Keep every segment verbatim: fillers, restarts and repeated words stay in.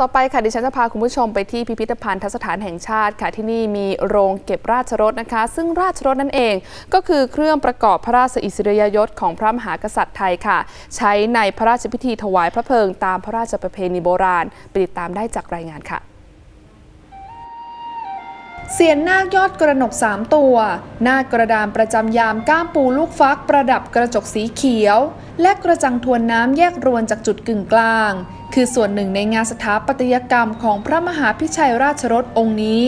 ต่อไปค่ะดิฉันจะพาคุณผู้ชมไปที่พิพิธภัณฑสถานแห่งชาติค่ะที่นี่มีโรงเก็บราชรถนะคะซึ่งราชรถนั่นเองก็คือเครื่องประกอบพระราชอิสริยยศของพระมหากษัตริย์ไทยค่ะใช้ในพระราชพิธีถวายพระเพลิงตามพระราชประเพณีโบราณไปติดตามได้จากรายงานค่ะเสียนนาคยอดกระหนกสามตัวนาคกระดานประจำยามก้ามปูลูกฟักประดับกระจกสีเขียวและกระจังทวนน้ำแยกรวนจากจุดกึ่งกลางคือส่วนหนึ่งในงานสถาปัตยกรรมของพระมหาพิชัยราชรถองค์นี้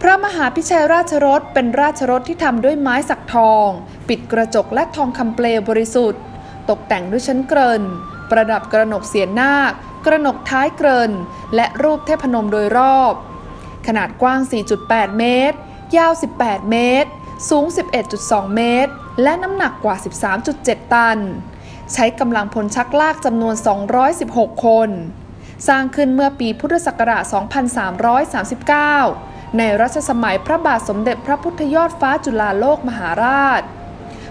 พระมหาพิชัยราชรถเป็นราชรถที่ทำด้วยไม้สักทองปิดกระจกและทองคำเปลวบริสุทธิ์ตกแต่งด้วยชั้นเกริญประดับกระหนกเสียนนาคกระหนกท้ายเกริญและรูปเทพนมโดยรอบขนาดกว้าง สี่จุดแปด เมตร ยาว สิบแปด เมตร สูง สิบเอ็ดจุดสอง เมตร และน้ำหนักกว่า สิบสามจุดเจ็ด ตัน ใช้กำลังพลชักลากจำนวน สองร้อยสิบหก คน สร้างขึ้นเมื่อปีพุทธศักราช สองพันสามร้อยสามสิบเก้า ในรัชสมัยพระบาทสมเด็จพระพุทธยอดฟ้าจุฬาโลกมหาราช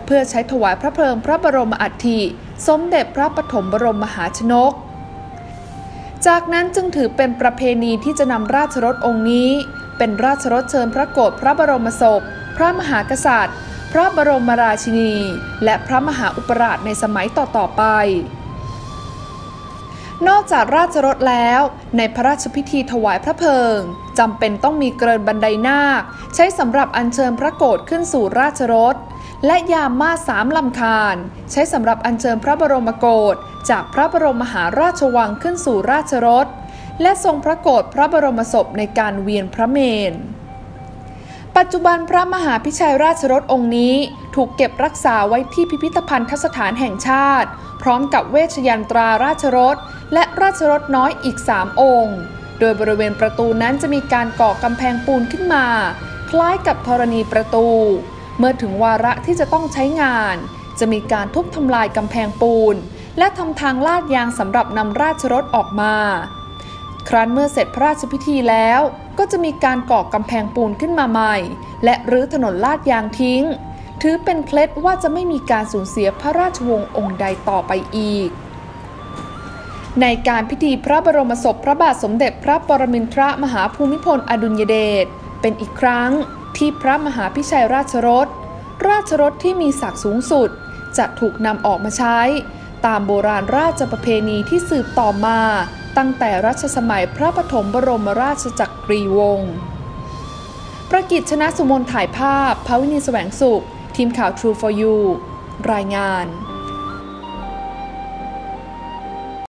เพื่อใช้ถวายพระเพลิงพระบรมอัฐิสมเด็จพระปฐมบรมมหาชนกจากนั้นจึงถือเป็นประเพณีที่จะนำราชรถองค์นี้เป็นราชรถเชิญพระโกรธพระบรมศพพระมหากษัตริย์พระบรมราชินีและพระมหาอุปราชในสมัยต่อๆไปนอกจากราชรถแล้วในพระราชพิธีถวายพระเพลิงจำเป็นต้องมีเกริญบันไดนาคใช้สำหรับอัญเชิญพระโกรธขึ้นสู่ราชรถและยามมาสามลำคาญใช้สำหรับอัญเชิญพระบรมโกศจากพระบรมมหาราชวังขึ้นสู่ราชรถและทรงพระโกศพระบรมศพในการเวียนพระเมรุปัจจุบันพระมหาพิชัยราชรถองค์นี้ถูกเก็บรักษาไว้ที่พิพิธภัณฑสถานแห่งชาติพร้อมกับเวชยันตราราชรถและราชรถน้อยอีกสามองค์โดยบริเวณประตูนั้นจะมีการก่อกำแพงปูนขึ้นมาคล้ายกับธรณีประตูเมื่อถึงวาระที่จะต้องใช้งานจะมีการทุบทำลายกำแพงปูนและทำทางลาดยางสำหรับนำราชรถออกมาครั้นเมื่อเสร็จพระราชพิธีแล้วก็จะมีการก่อกำแพงปูนขึ้นมาใหม่และรื้อถนนลาดยางทิ้งถือเป็นเคล็ดว่าจะไม่มีการสูญเสียพระราชวงศ์องค์ใดต่อไปอีกในการพิธีพระบรมศพพระบาทสมเด็จพระปรมินทรมหาภูมิพลอดุลยเดชเป็นอีกครั้งที่พระมหาพิชัยราชรถราชรถที่มีศักดิ์สูงสุดจะถูกนำออกมาใช้ตามโบราณราชประเพณีที่สืบต่อมาตั้งแต่รัชสมัยพระปฐมบรมราชจักรีวงศ์ประกิจชนะสุมนถ่ายภาพภวินีแสวงสุขทีมข่าว ทรู โฟร์ ยู รายงาน